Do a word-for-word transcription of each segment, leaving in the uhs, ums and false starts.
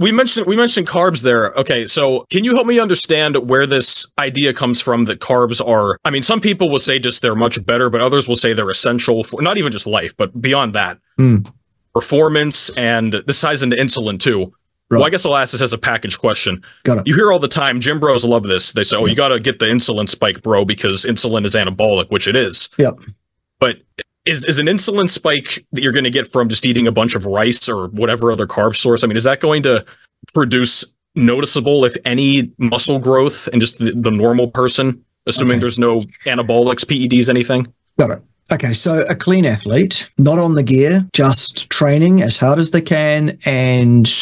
we mentioned we mentioned carbs there. Okay, so can you help me understand where this idea comes from that carbs are? I mean, some people will say just they're much better, but others will say they're essential for not even just life, but beyond that, mm. performance, and this ties into insulin too. Right. Well, I guess I'll ask this as a package question. Got it. You hear all the time, gym bros love this. They say, "Oh, yeah. you got to get the insulin spike, bro, because insulin is anabolic," which it is. Yeah, but. Is is an insulin spike that you're going to get from just eating a bunch of rice or whatever other carb source? I mean, is that going to produce noticeable, if any, muscle growth in just the, the normal person, assuming okay. there's no anabolics, P E Ds, anything? Got it. Okay, so a clean athlete, not on the gear, just training as hard as they can and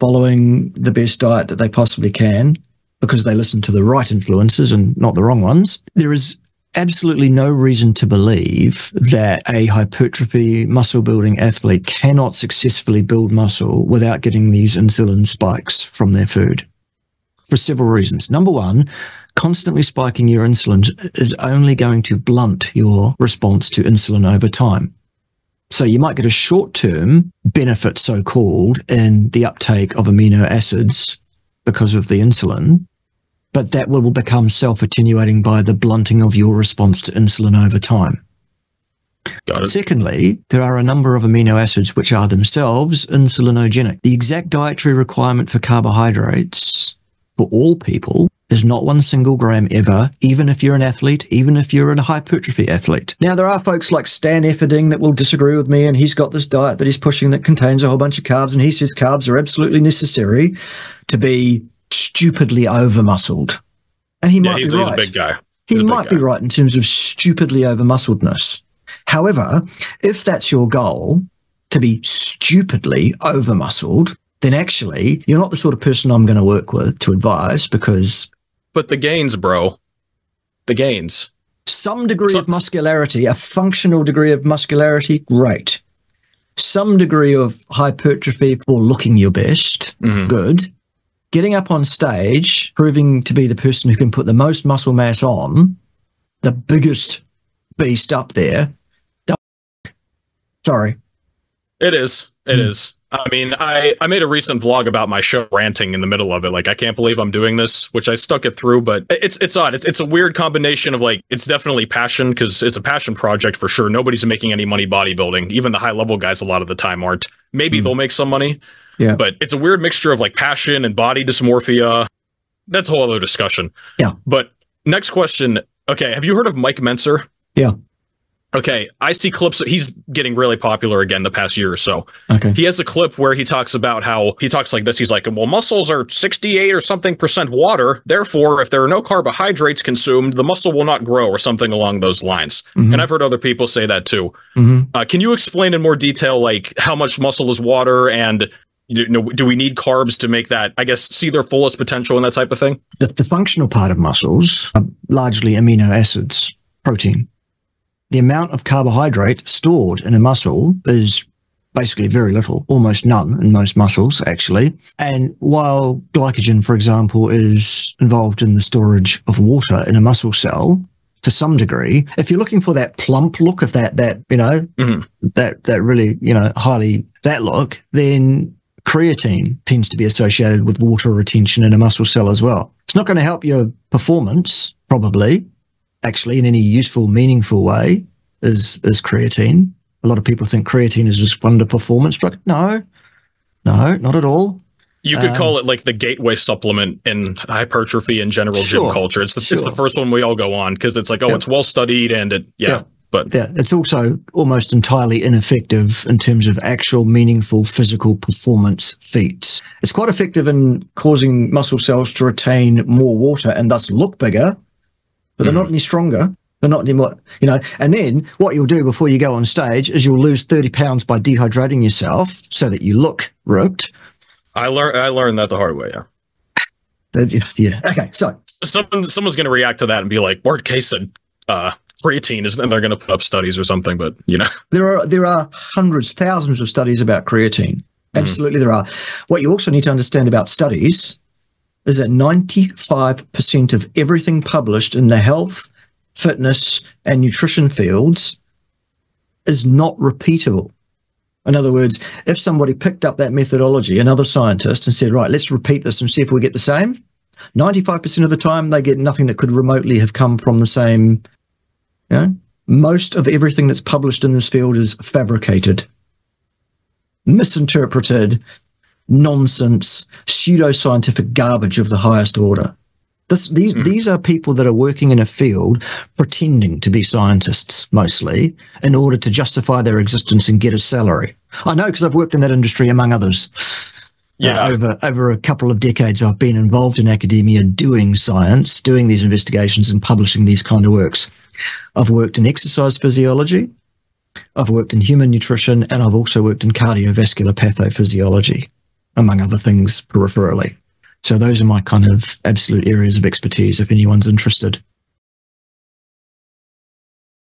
following the best diet that they possibly can because they listen to the right influences and not the wrong ones. There is absolutely no reason to believe that a hypertrophy muscle building athlete cannot successfully build muscle without getting these insulin spikes from their food for several reasons. Number one, constantly spiking your insulin is only going to blunt your response to insulin over time. So you might get a short-term benefit, so-called, in the uptake of amino acids because of the insulin, but that will become self-attenuating by the blunting of your response to insulin over time. Got it. Secondly, there are a number of amino acids which are themselves insulinogenic. The exact dietary requirement for carbohydrates for all people is not one single gram ever, even if you're an athlete, even if you're a hypertrophy athlete. Now, there are folks like Stan Efferding that will disagree with me, and he's got this diet that he's pushing that contains a whole bunch of carbs, and he says carbs are absolutely necessary to be stupidly over-muscled. And he yeah, might he's, be right. He's a big guy. He's he might guy. be right in terms of stupidly over-muscledness. However, if that's your goal, to be stupidly over-muscled, then actually you're not the sort of person I'm going to work with to advise because... But the gains, bro. The gains. Some degree so, of muscularity, a functional degree of muscularity, great. Some degree of hypertrophy for looking your best, mm-hmm. good. Getting up on stage, proving to be the person who can put the most muscle mass on, the biggest beast up there. Sorry. It is. It mm. is. I mean, I, I made a recent vlog about my show ranting in the middle of it. Like, I can't believe I'm doing this, which I stuck it through, but it's it's odd. It's, it's a weird combination of, like, it's definitely passion because it's a passion project for sure. Nobody's making any money bodybuilding. Even the high-level guys a lot of the time aren't. Maybe mm. they'll make some money. Yeah. But it's a weird mixture of like passion and body dysmorphia. That's a whole other discussion. Yeah. But next question. Okay. Have you heard of Mike Mentzer? Yeah. Okay. I see clips. He's getting really popular again the past year or so. Okay. He has a clip where he talks about how he talks like this. He's like, well, muscles are sixty-eight or something percent water. Therefore, if there are no carbohydrates consumed, the muscle will not grow or something along those lines. Mm-hmm. And I've heard other people say that too. Mm-hmm. Uh, can you explain in more detail, like how much muscle is water and You know, do we need carbs to make that, I guess, see their fullest potential and that type of thing? The, the functional part of muscles are largely amino acids, protein. The amount of carbohydrate stored in a muscle is basically very little, almost none in most muscles, actually. And while glycogen, for example, is involved in the storage of water in a muscle cell, to some degree, if you're looking for that plump look, if that, that you know, mm-hmm. that, that really, you know, highly, that look, then... creatine tends to be associated with water retention in a muscle cell as well. It's not going to help your performance, probably, actually, in any useful, meaningful way, is, is creatine. A lot of people think creatine is just one to performance drug. No, no, not at all. You could um, call it like the gateway supplement in hypertrophy and general sure, gym culture. It's the, sure. it's the first one we all go on because it's like, oh, yep. it's well-studied and it, yeah. Yep. But yeah, it's also almost entirely ineffective in terms of actual meaningful physical performance feats. It's quite effective in causing muscle cells to retain more water and thus look bigger, but they're mm. not any stronger. They're not any more, you know, and then what you'll do before you go on stage is you'll lose thirty pounds by dehydrating yourself so that you look ripped. I, lear- I learned that the hard way, yeah. Yeah, okay, so. Someone, someone's going to react to that and be like, Bart Kay said, uh, creatine, isn't it? They're going to put up studies or something, but you know. There are there are hundreds, thousands of studies about creatine. Absolutely, mm-hmm. there are. What you also need to understand about studies is that ninety-five percent of everything published in the health, fitness, and nutrition fields is not repeatable. In other words, if somebody picked up that methodology, another scientist, and said, right, let's repeat this and see if we get the same, ninety-five percent of the time they get nothing that could remotely have come from the same, you know. Most of everything that's published in this field is fabricated, misinterpreted, nonsense, pseudoscientific garbage of the highest order. This, these, mm. these are people that are working in a field pretending to be scientists, mostly, in order to justify their existence and get a salary. I know, because I've worked in that industry, among others. Yeah. Uh, over, over a couple of decades, I've been involved in academia doing science, doing these investigations and publishing these kind of works. I've worked in exercise physiology, I've worked in human nutrition, and I've also worked in cardiovascular pathophysiology, among other things peripherally. So those are my kind of absolute areas of expertise, if anyone's interested.